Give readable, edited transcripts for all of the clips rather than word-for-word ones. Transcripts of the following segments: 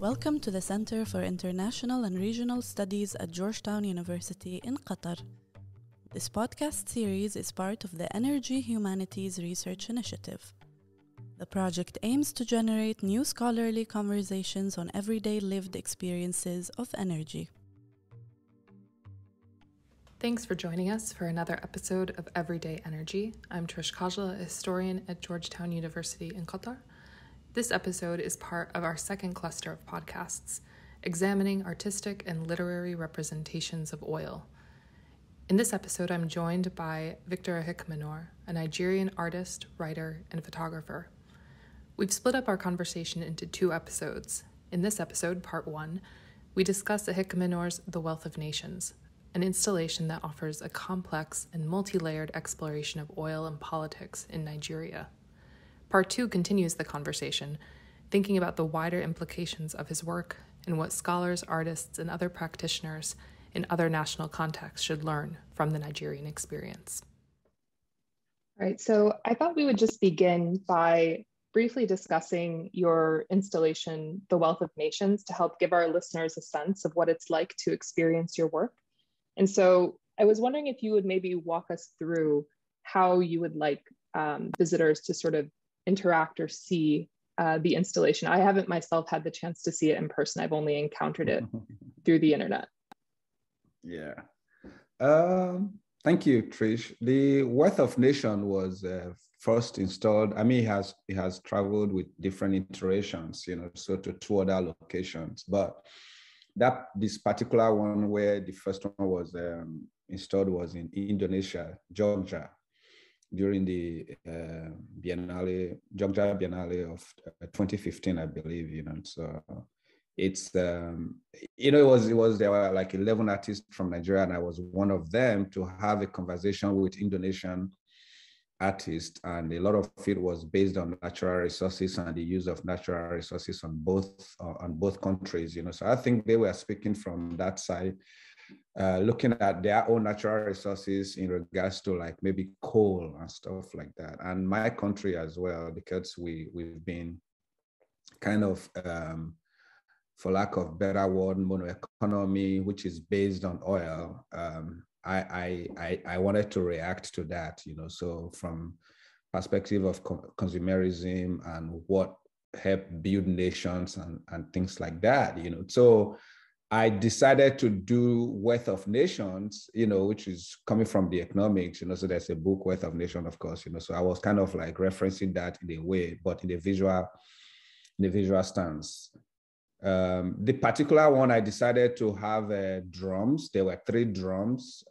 Welcome to the Center for International and Regional Studies at Georgetown University in Qatar. This podcast series is part of the Energy Humanities Research Initiative. The project aims to generate new scholarly conversations on everyday lived experiences of energy. Thanks for joining us for another episode of Everyday Energy. I'm Trish Kahle, a historian at Georgetown University in Qatar. This episode is part of our second cluster of podcasts, examining artistic and literary representations of oil. In this episode, I'm joined by Victor Ehikhamenor, a Nigerian artist, writer, and photographer. We've split up our conversation into two episodes. In this episode, part one, we discuss Ehikhamenor's The Wealth of Nations, an installation that offers a complex and multi-layered exploration of oil and politics in Nigeria. Part two continues the conversation, thinking about the wider implications of his work and what scholars, artists, and other practitioners in other national contexts should learn from the Nigerian experience. All right, so I thought we would just begin by briefly discussing your installation, The Wealth of Nations, to help give our listeners a sense of what it's like to experience your work. And so I was wondering if you would maybe walk us through how you would like visitors to sort of interact or see the installation. I haven't myself had the chance to see it in person. I've only encountered it through the internet. Yeah. Thank you, Trish. The Wealth of Nations was first installed. I mean, it has traveled with different iterations, you know, so to two other locations, but this particular one where the first one was installed was in Indonesia, Jogja, during the Jogja Biennale of 2015, I believe, you know, so it's, you know, it was there were like 11 artists from Nigeria, and I was one of them to have a conversation with Indonesian artists, and a lot of it was based on natural resources and the use of natural resources on both countries, you know. So I think they were speaking from that side, looking at their own natural resources in regards to like maybe coal and stuff like that, and my country as well, because we've been kind of for lack of better word, mono-economy, which is based on oil. I wanted to react to that, you know, so from perspective of consumerism and what helped build nations and things like that, you know. So I decided to do Wealth of Nations, you know, which is coming from the economics, you know, so there's a book, Wealth of Nations, of course, you know, so I was kind of like referencing that in a way, but in a visual stance. The particular one, I decided to have drums. There were three drums,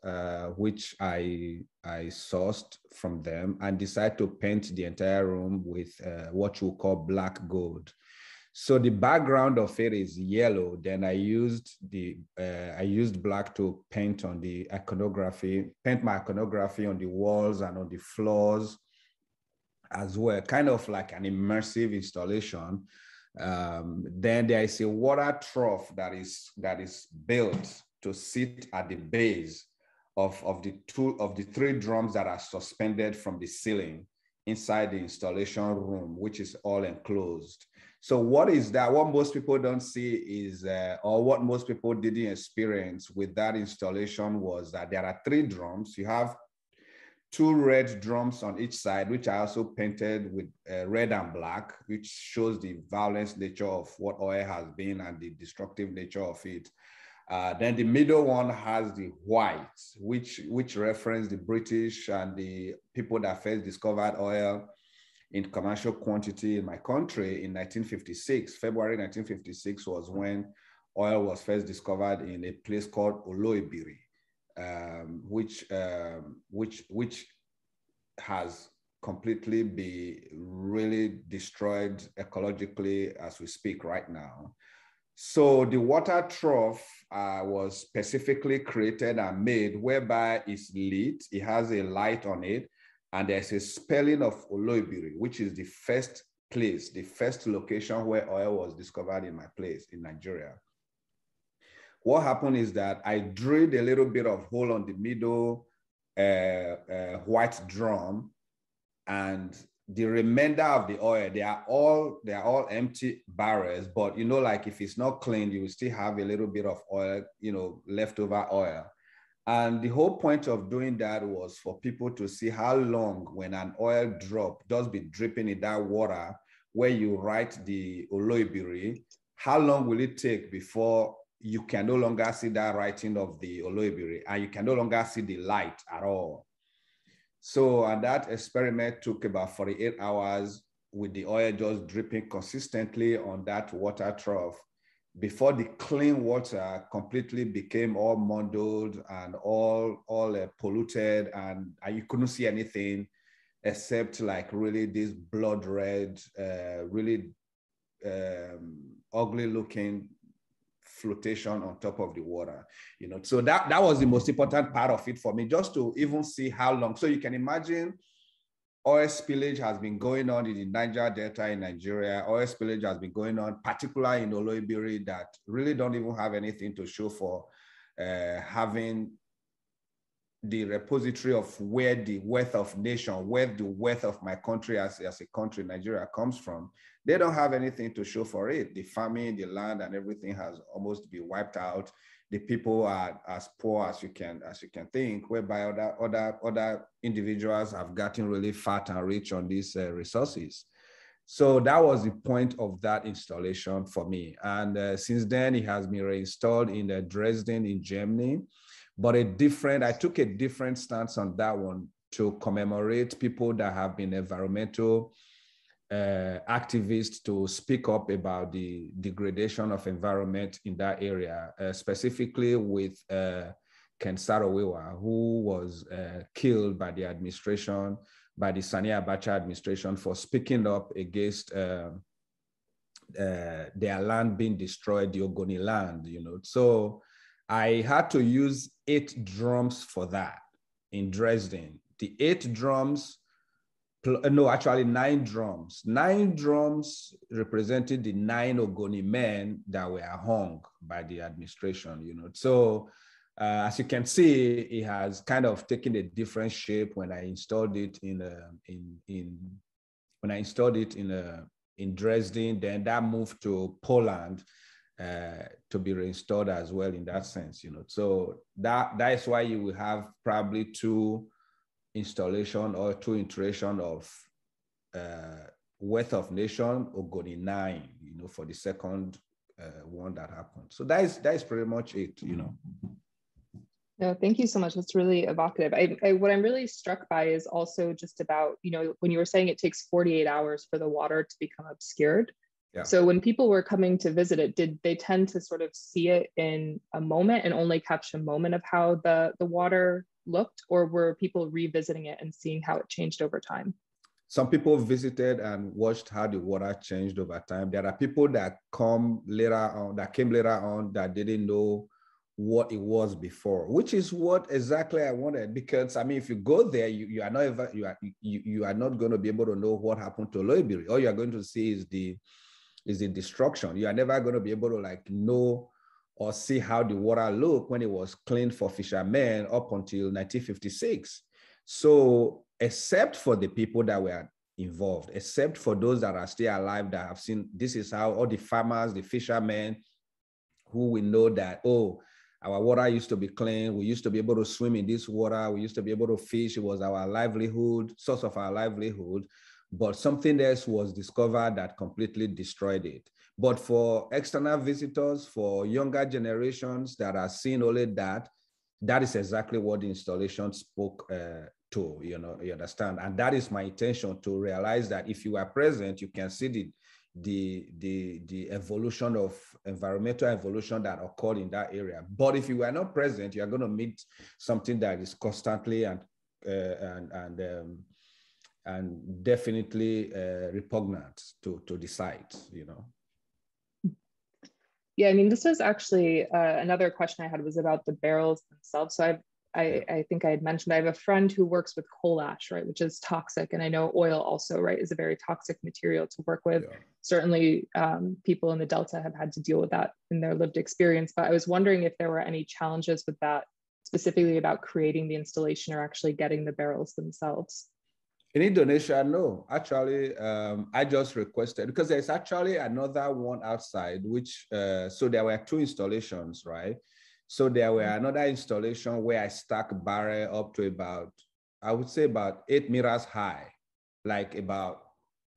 which I sourced from them, and decided to paint the entire room with what you call black gold. So the background of it is yellow. Then I used I used black to paint on the iconography, paint my iconography on the walls and on the floors as well, kind of like an immersive installation. Then there is a water trough that is built to sit at the base of the three drums that are suspended from the ceiling inside the installation room, which is all enclosed. So what is that? What most people don't see is, or what most people didn't experience with that installation was that there are three drums. You have two red drums on each side, which I also painted with red and black, which shows the violent nature of what oil has been and the destructive nature of it. Then the middle one has the white, which referenced the British and the people that first discovered oil in commercial quantity in my country in 1956. February 1956 was when oil was first discovered in a place called Oloibiri. Which has completely been really destroyed ecologically as we speak right now. So the water trough was specifically created and made whereby it's lit, it has a light on it, and there's a spelling of Oloibiri, which is the first place, the first location where oil was discovered in Nigeria. What happened is that I drilled a little bit of hole on the middle white drum, and the remainder of the oil, they are all empty barrels, but you know, like if it's not cleaned, you will still have a little bit of oil, you know, leftover oil. And the whole point of doing that was for people to see how long when an oil drop does be dripping in that water where you write the Oloibiri, how long will it take before you can no longer see that writing of the Oloibiri and you can no longer see the light at all. So that experiment took about 48 hours with the oil just dripping consistently on that water trough before the clean water completely became all muddied and all polluted, and you couldn't see anything except like really this blood red, really ugly looking flotation on top of the water, you know. So that was the most important part of it for me, just to even see how long. So you can imagine oil spillage has been going on in the Niger Delta in Nigeria. Oil spillage has been going on, particularly in Oloibiri, that really don't even have anything to show for having the repository of where the wealth of nation, where the wealth of my country as a country, Nigeria, comes from. They don't have anything to show for it. The farming, the land, and everything has almost been wiped out. The people are as poor as you can think, whereby other individuals have gotten really fat and rich on these resources. So that was the point of that installation for me. And since then, it has been reinstalled in Dresden in Germany. But I took a different stance on that one to commemorate people that have been environmental activists to speak up about the degradation of environment in that area, specifically with Ken Saro-Wiwa, who was killed by the administration, by the Sani Abacha administration, for speaking up against their land being destroyed, the Ogoni land, you know. So I had to use 8 drums for that in Dresden. The 8 drums, no, actually 9 drums. 9 drums represented the 9 Ogoni men that were hung by the administration, you know. So as you can see, it has kind of taken a different shape when I installed it in Dresden. Then that moved to Poland. To be reinstalled as well in that sense, you know. So that is why you will have probably 2 iteration of Wealth of Nation, Ogoni Nine, you know, for the second one that happened. So that is pretty much it, you know. No, thank you so much. That's really evocative. What I'm really struck by is also just about, you know, when you were saying it takes 48 hours for the water to become obscured. Yeah. So when people were coming to visit it, did they tend to sort of see it in a moment and only catch a moment of how the water looked, or were people revisiting it and seeing how it changed over time? Some people visited and watched how the water changed over time. There are people that came later on that didn't know what it was before, which is what exactly I wanted, because I mean, if you go there, you are not going to be able to know what happened to Oloibiri. All you are going to see is the destruction. You are never going to be able to like know or see how the water looked when it was cleaned for fishermen up until 1956. So except for the people that were involved, except for those that are still alive that have seen, this is how all the farmers, the fishermen, who will know that, oh, our water used to be clean. We used to be able to swim in this water. We used to be able to fish. It was our livelihood, source of our livelihood. But something else was discovered that completely destroyed it. But for external visitors, for younger generations that are seeing only that, that is exactly what the installation spoke to, you know, you understand? And that is my intention, to realize that if you are present, you can see the evolution of environmental evolution that occurred in that area. But if you were not present, you are going to meet something that is constantly and definitely repugnant to the site, you know. Yeah, I mean, this is actually another question I had was about the barrels themselves. So I think I had mentioned I have a friend who works with coal ash, right, which is toxic. And I know oil also, right, is a very toxic material to work with. Yeah. Certainly people in the Delta have had to deal with that in their lived experience. But I was wondering if there were any challenges with that, specifically about creating the installation or actually getting the barrels themselves. In Indonesia, no. Actually, I just requested, because there's actually another one outside, which, so there were two installations, right? So there were another installation where I stack barrel up to about, I would say about 8 meters high, like about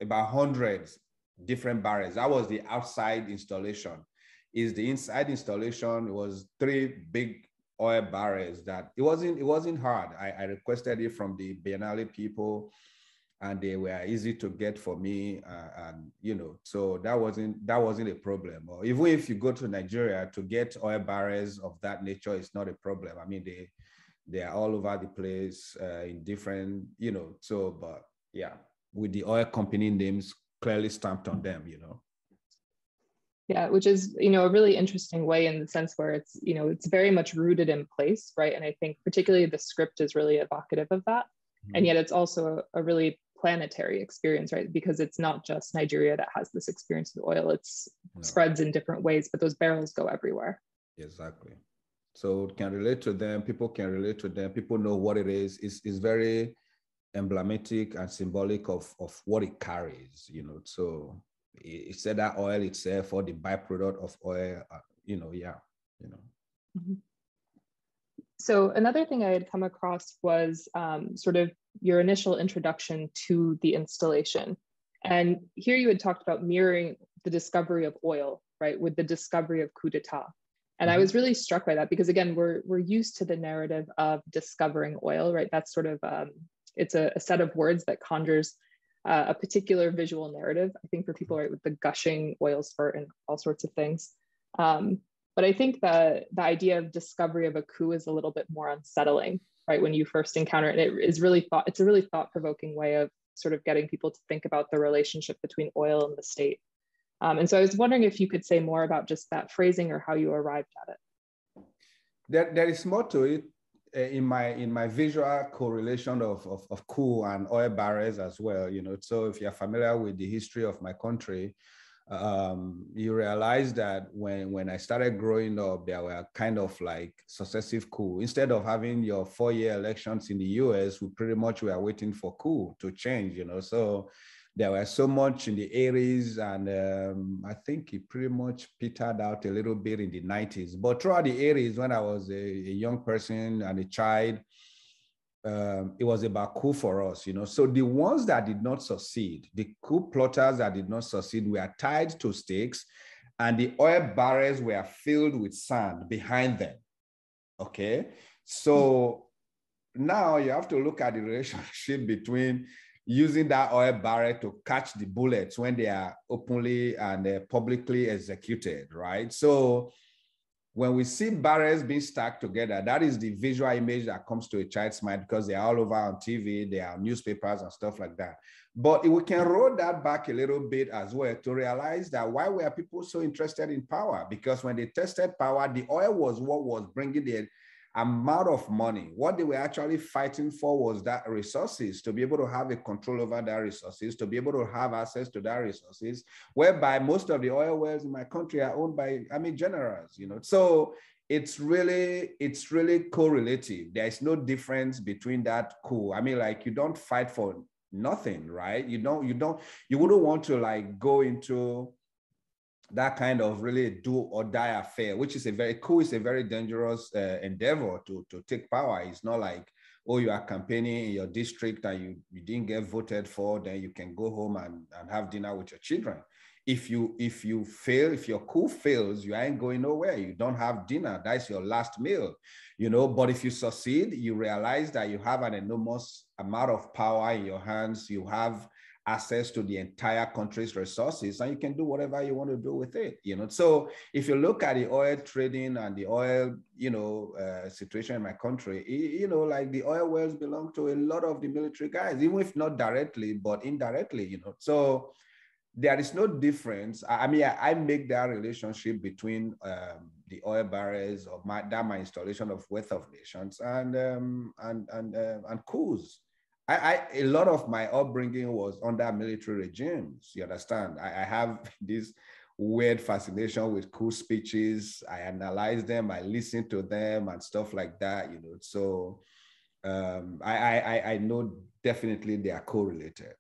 hundreds different barrels. That was the outside installation. Is the inside installation, it was 3 big oil barrels that it wasn't hard. I requested it from the Biennale people, and they were easy to get for me, and you know, so that wasn't a problem. Or even if you go to Nigeria to get oil barrels of that nature, it's not a problem. I mean, they are all over the place, in different, you know. So, but yeah, with the oil company names clearly stamped on them, you know. Yeah, which is, you know, a really interesting way, in the sense where it's, you know, it's very much rooted in place, right? And I think particularly the script is really evocative of that. Mm-hmm. And yet it's also a really planetary experience, right? Because it's not just Nigeria that has this experience with oil, it's spreads in different ways, but those barrels go everywhere. Exactly. So it can relate to them, people can relate to them, people know what it is. It's very emblematic and symbolic of what it carries, you know, so... It's either oil itself or the byproduct of oil, you know, Mm-hmm. So another thing I had come across was sort of your initial introduction to the installation. And here you had talked about mirroring the discovery of oil, right, with the discovery of coup d'etat. And I was really struck by that because, again, we're used to the narrative of discovering oil, right? That's sort of, it's a set of words that conjures a particular visual narrative, I think, for people, right, with the gushing oil spurt and all sorts of things. But I think the idea of discovery of a coup is a little bit more unsettling, right? When you first encounter it, it is really it's a really thought-provoking way of sort of getting people to think about the relationship between oil and the state. And so I was wondering if you could say more about just that phrasing or how you arrived at it. There is more to it. In my visual correlation of coup and oil barrels as well, you know. So if you're familiar with the history of my country, you realize that when I started growing up, there were kind of like successive coups. Instead of having your 4-year elections in the US, we pretty much were waiting for coup to change, you know. So there were so much in the 80s, and I think it pretty much petered out a little bit in the 90s. But throughout the 80s, when I was a young person and a child, it was about coup for us, you know. So the ones that did not succeed, the coup plotters that did not succeed, were tied to stakes, and the oil barrels were filled with sand behind them, okay? So now you have to look at the relationship between using that oil barrel to catch the bullets when they are openly and publicly executed, right? So when we see barrels being stacked together, that is the visual image that comes to a child's mind, because they are all over on TV, they are newspapers and stuff like that. But we can roll that back a little bit as well to realize that why were people so interested in power? Because when they tested power, the oil was what was bringing the amount of money. What they were actually fighting for was that resources, to be able to have a control over that resources, to be able to have access to that resources, whereby most of the oil wells in my country are owned by army generals, you know. So it's really correlative. There is no difference between that coup. I mean, like, you don't fight for nothing, right? You wouldn't want to like go into that kind of really do or die affair, which is a very dangerous endeavor to take power. It's not like, oh, you are campaigning in your district and you didn't get voted for, then you can go home and have dinner with your children. If you fail, if your coup fails, you ain't going nowhere. You don't have dinner. That's your last meal, you know. But if you succeed, you realize that you have an enormous amount of power in your hands. You have access to the entire country's resources, and you can do whatever you want to do with it, you know. So if you look at the oil trading and the oil, you know, situation in my country, you know, like the oil wells belong to a lot of the military guys, even if not directly, but indirectly, you know. So there is no difference. I mean, I make that relationship between the oil barrels of my installation of Wealth of Nations and coups. A lot of my upbringing was under military regimes, you understand? I have this weird fascination with coup speeches. I analyze them, I listen to them and stuff like that, you know. So I know definitely they are correlated.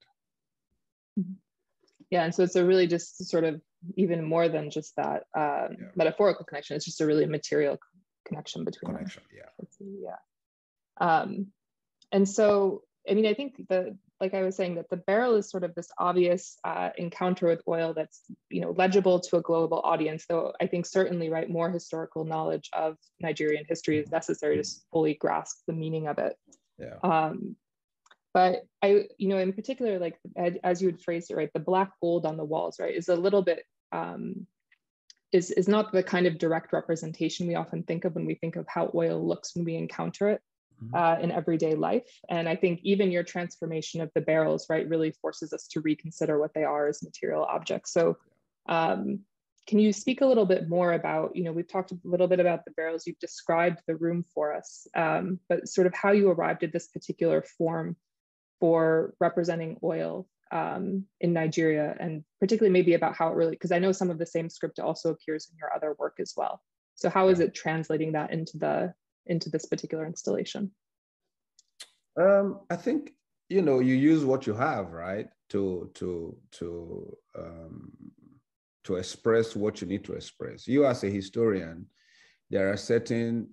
Yeah, and so it's a really just sort of even more than just that metaphorical connection. It's just a really material connection between them. Yeah. And so, I mean, I think the, like I was saying, that the barrel is sort of this obvious encounter with oil that's, you know, legible to a global audience, though I think certainly, right, more historical knowledge of Nigerian history is necessary to fully grasp the meaning of it. Yeah. But I, you know, in particular, like as you had phrased it, right, the black gold on the walls, right, is a little bit, is not the kind of direct representation we often think of when we think of how oil looks when we encounter it in everyday life. And I think even your transformation of the barrels, right, really forces us to reconsider what they are as material objects. So can you speak a little bit more about, you know, we've talked a little bit about the barrels, you've described the room for us, but sort of how you arrived at this particular form for representing oil in Nigeria, and particularly maybe about how it really, because I know some of the same script also appears in your other work as well. So how is it translating that into the into this particular installation? I think, you know, you use what you have, right, to express what you need to express. You as a historian, there are certain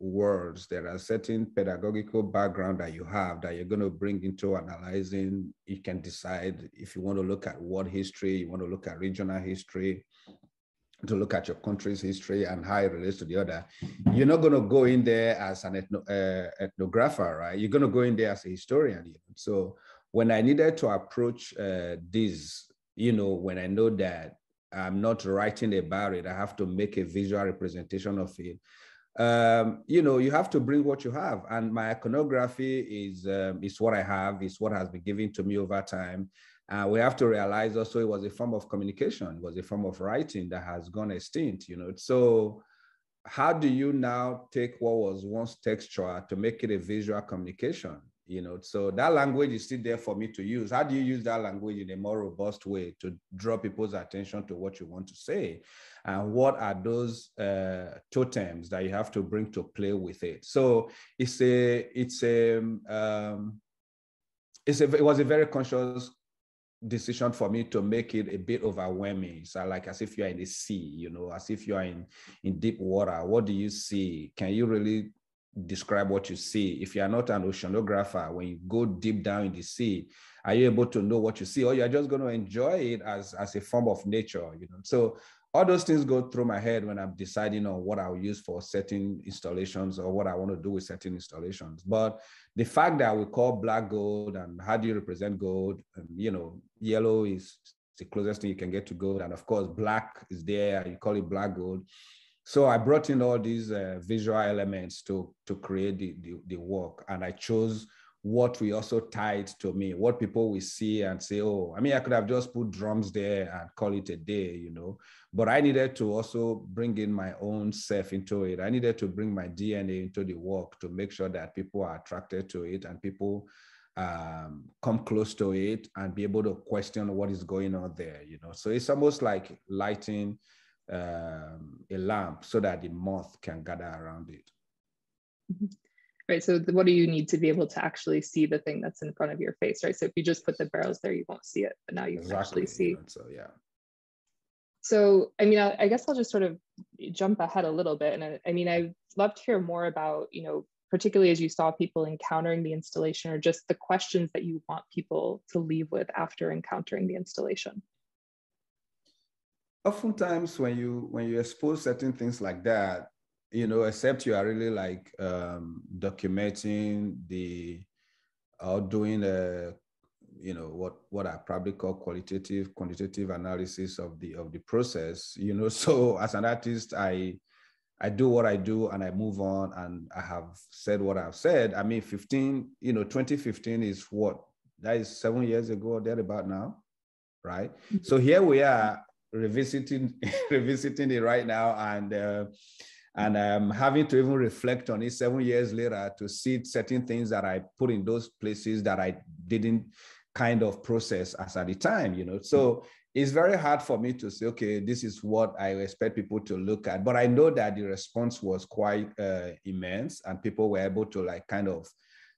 words, there are certain pedagogical background that you have that you're going to bring into analyzing. You can decide if you want to look at world history, you want to look at regional history, to look at your country's history and how it relates to the other. You're not going to go in there as an ethnographer, right? You're going to go in there as a historian. So when I needed to approach this, you know, when I know that I'm not writing about it, I have to make a visual representation of it. You know, you have to bring what you have. And my iconography is what I have, is what has been given to me over time. We have to realize also it was a form of communication, it was a form of writing that has gone extinct, you know. So how do you now take what was once textual to make it a visual communication? You know, so that language is still there for me to use. How do you use that language in a more robust way to draw people's attention to what you want to say? And what are those totems that you have to bring to play with it? So it was a very conscious decision for me to make it a bit overwhelming. So like as if you're in the sea, you know, as if you're in deep water. What do you see? Can you really describe what you see? If you are not an oceanographer, when you go deep down in the sea, are you able to know what you see, or you're just going to enjoy it as a form of nature, you know? So all those things go through my head when I'm deciding on what I'll use for certain installations or what I want to do with certain installations. But the fact that we call black gold, and how do you represent gold? And, you know, yellow is the closest thing you can get to gold. And of course, black is there, you call it black gold. So I brought in all these visual elements to create the work. And I chose what we also tied to me, what people will see and say, oh, I mean, I could have just put drums there and call it a day, you know, but I needed to also bring in my own self into it. I needed to bring my DNA into the work to make sure that people are attracted to it and people come close to it and be able to question what is going on there, you know. So it's almost like lighting a lamp so that the moth can gather around it. Right, so what do you need to be able to actually see the thing that's in front of your face, right? So if you just put the barrels there, you won't see it, but now you can actually see. So yeah. So, I mean, I guess I'll just sort of jump ahead a little bit. And I mean, I'd love to hear more about, you know, particularly as you saw people encountering the installation, or just the questions that you want people to leave with after encountering the installation. Oftentimes when you expose certain things like that, you know, except you are really like documenting or doing a, you know, what I probably call qualitative, quantitative analysis of the process, you know. So as an artist, I do what I do and I move on, and I have said what I've said. I mean, 2015 is what, that is 7 years ago or thereabout now, right? So here we are, revisiting it right now, and I'm having to even reflect on it 7 years later to see certain things that I put in those places that I didn't kind of process as at the time, you know. So it's very hard for me to say, okay, this is what I expect people to look at. But I know that the response was quite immense, and people were able to like kind of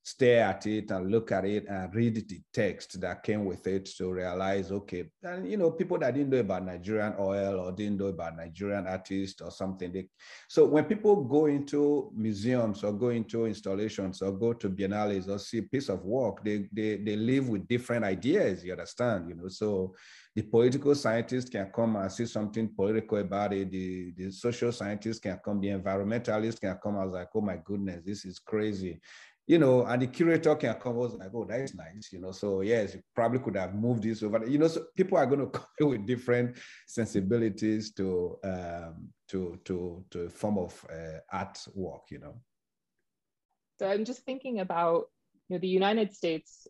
stare at it and look at it and read the text that came with it to realize, okay, and you know, people that didn't know about Nigerian oil or didn't know about Nigerian artists or something. So when people go into museums or go into installations or go to biennales or see a piece of work, they live with different ideas, you understand, you know. So the political scientists can come and see something political about it. The social scientists can come, the environmentalists can come. I was like, oh my goodness, this is crazy. You know, and the curator can come, was like, oh, that is nice, you know. So yes, you probably could have moved this over, you know. So people are going to come with different sensibilities to a form of art work, you know. So I'm just thinking about, you know, the United States,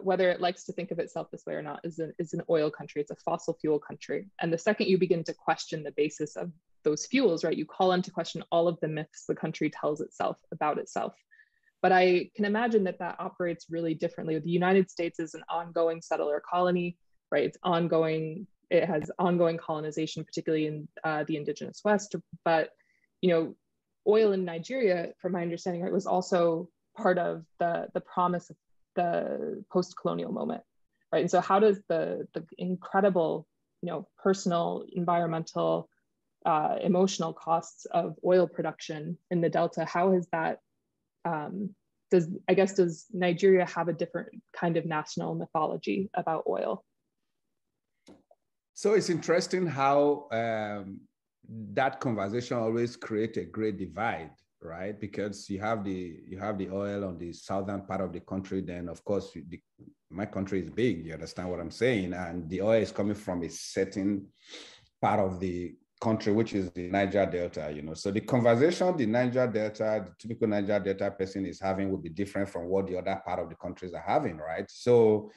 whether it likes to think of itself this way or not, is an oil country. It's a fossil fuel country. And the second you begin to question the basis of those fuels, right, you call into question all of the myths the country tells itself about itself. But I can imagine that that operates really differently. The United States is an ongoing settler colony, right? It's ongoing, it has ongoing colonization, particularly in the indigenous West. But, you know, oil in Nigeria, from my understanding, right, was also part of the promise of the post-colonial moment, right? And so how does the incredible, you know, personal, environmental, emotional costs of oil production in the Delta, how has that, does Nigeria have a different kind of national mythology about oil? So it's interesting how that conversation always creates a great divide, right? Because you have the oil on the southern part of the country. Then of course my country is big. You understand what I'm saying? And the oil is coming from a certain part of the country, which is the Niger Delta, you know. So the conversation the Niger Delta, the typical Niger Delta person is having will be different from what the other part of the countries are having, right? So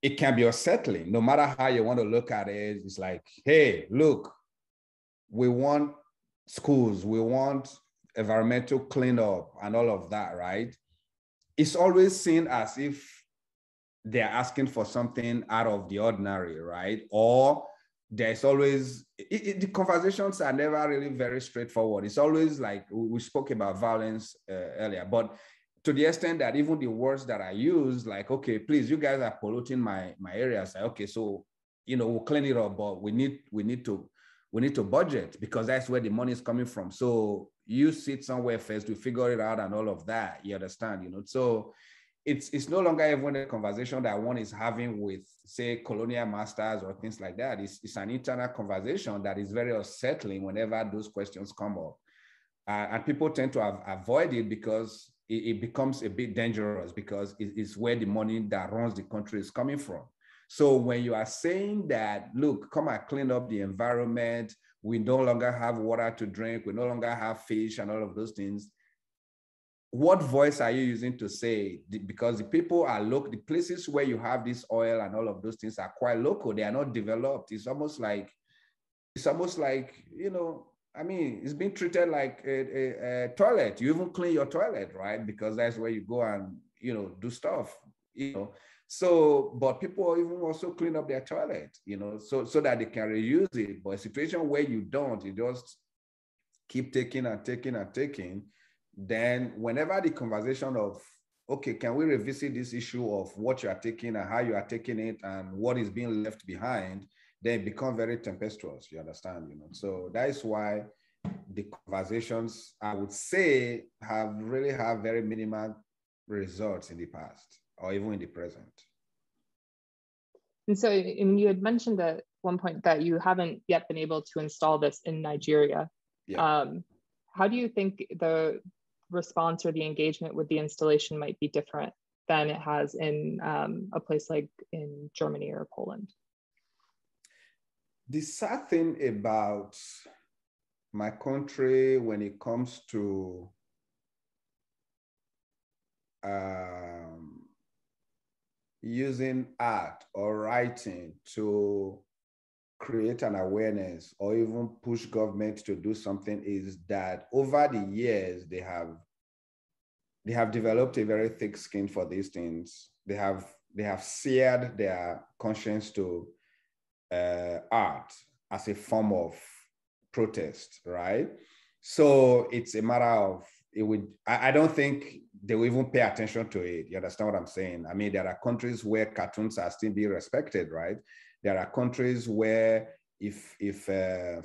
it can be unsettling, no matter how you want to look at it. It's like, hey, look, we want schools, we want environmental cleanup and all of that, right? It's always seen as if they're asking for something out of the ordinary, right? Or there's always, the conversations are never really very straightforward. It's always like, we spoke about violence earlier, but to the extent that even the words that I use, like, okay, please, you guys are polluting my area. I say, okay, so, you know, we'll clean it up, but we need to budget because that's where the money is coming from. So you sit somewhere first to figure it out and all of that, you understand, you know? So It's no longer even a conversation that one is having with, say, colonial masters or things like that. It's an internal conversation that is very unsettling whenever those questions come up. And people tend to avoid it because it becomes a bit dangerous, because it's where the money that runs the country is coming from. So when you are saying that, look, come and clean up the environment, we no longer have water to drink, we no longer have fish and all of those things, what voice are you using to say? Because the people are local, the places where you have this oil and all of those things are quite local. They are not developed. It's almost like, you know, I mean, it's being treated like a toilet. You even clean your toilet, right? Because that's where you go and, you know, do stuff, you know. So, but people even also clean up their toilet, you know, so that they can reuse it. But a situation where you don't, you just keep taking and taking and taking. Then whenever the conversation of, okay, can we revisit this issue of what you are taking and how you are taking it and what is being left behind, they become very tempestuous, you understand, you know. So that is why the conversations, I would say, have really had very minimal results in the past or even in the present. And so, and you had mentioned at one point that you haven't yet been able to install this in Nigeria. Yeah. How do you think the response or the engagement with the installation might be different than it has in a place like in Germany or Poland? The sad thing about my country when it comes to using art or writing to create an awareness or even push government to do something is that over the years, they have developed a very thick skin for these things. They have they have seared their conscience to art as a form of protest, right? So it's a matter of, it would, I don't think they will even pay attention to it. You understand what I'm saying? I mean, there are countries where cartoons are still being respected, right? There are countries where if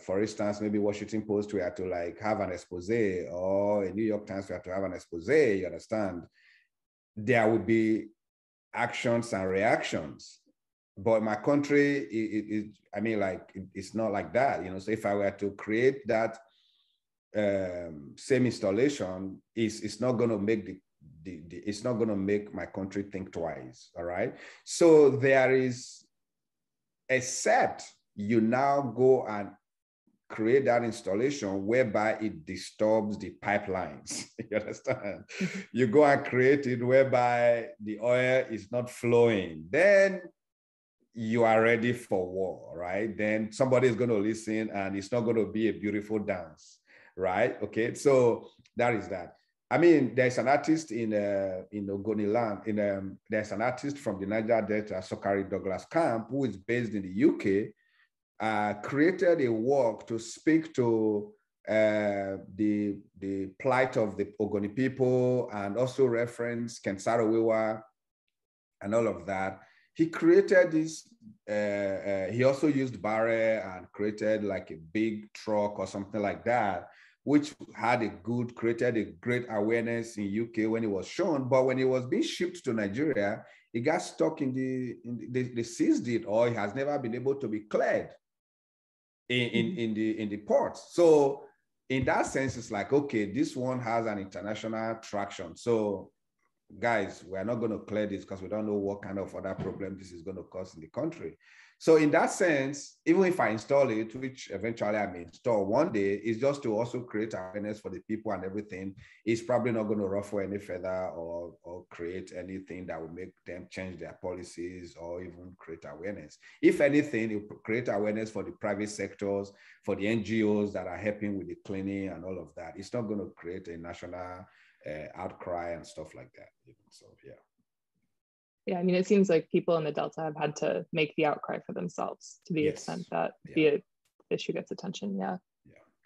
for instance, maybe Washington Post, we had to like have an expose, or in New York Times, we had to have an expose, you understand? There would be actions and reactions. But in my country, it's not like that, you know? So if I were to create that same installation, it's not going to make it's not going to make my country think twice, all right? So there is a set, you now go and create that installation whereby it disturbs the pipelines, you understand? You go and create it whereby the oil is not flowing. Then you are ready for war, right? Then somebody is going to listen and it's not going to be a beautiful dance, right? Okay, so that is that. I mean, there's an artist in Ogoni land, there's an artist from the Niger Delta, Sokari Douglas Camp, who is based in the UK, created a work to speak to the plight of the Ogoni people and also reference Ken Saro-Wiwa and all of that. He created this, he also used barrel and created like a big truck or something like that, which created a great awareness in UK when it was shown. But when it was being shipped to Nigeria, it got stuck they seized it, or it has never been able to be cleared in the ports. So in that sense, it's like, okay, this one has an international traction. So guys, we're not going to clear this because we don't know what kind of other problem this is going to cause in the country. So in that sense, even if I install it, which eventually I may install one day, is just to also create awareness for the people and everything. It's probably not going to ruffle any feather or create anything that will make them change their policies or even create awareness. If anything, it will create awareness for the private sectors, for the NGOs that are helping with the cleaning and all of that. It's not going to create a national outcry and stuff like that. So yeah, I mean, it seems like people in the Delta have had to make the outcry for themselves to the extent that the issue gets attention. Yeah,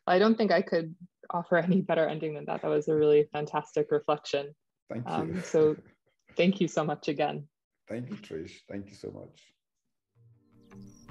I don't think I could offer any better ending than that. That was a really fantastic reflection. Thank you. So thank you so much again. Thank you, Trish. Thank you so much.